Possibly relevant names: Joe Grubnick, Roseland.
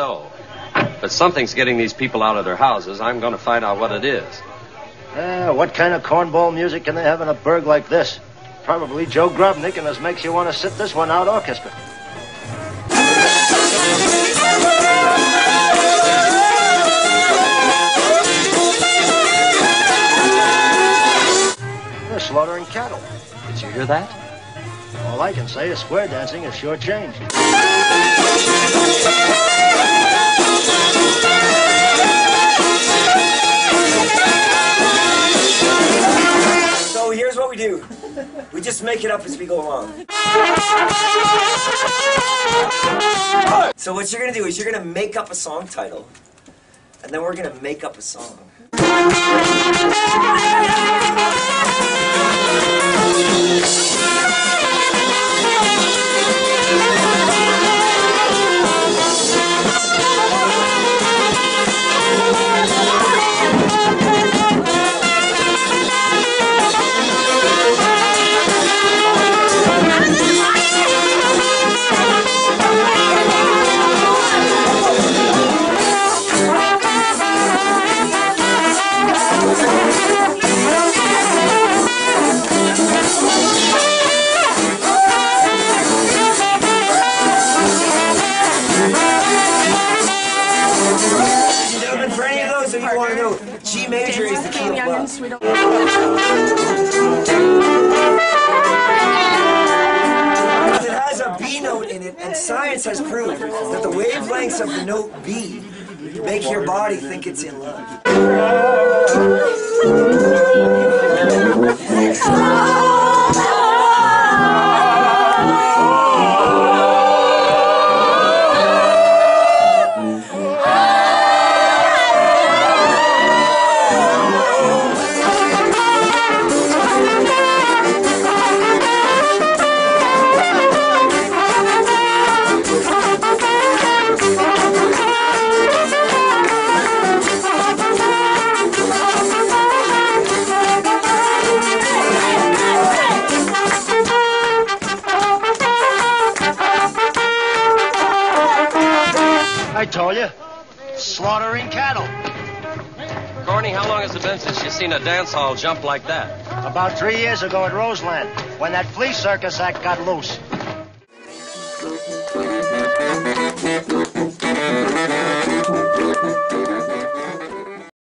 so. But something's getting these people out of their houses. I'm going to find out what it is. What kind of cornball music can they have in a burg like this? Probably Joe Grubnick, and this makes you want to sit this one out orchestra. They're slaughtering cattle. Did you hear that? All I can say is square dancing is sure changed. So here's what we do. We just make it up as we go along. So what you're going to do is you're going to make up a song title. And then we're going to make up a song. G major is the key of love. It has a B note in it, and science has proved that the wavelengths of the note B make your body think it's in love. I told you, slaughtering cattle. Corny, how long has it been since you've seen a dance hall jump like that? About 3 years ago at Roseland, when that flea circus act got loose.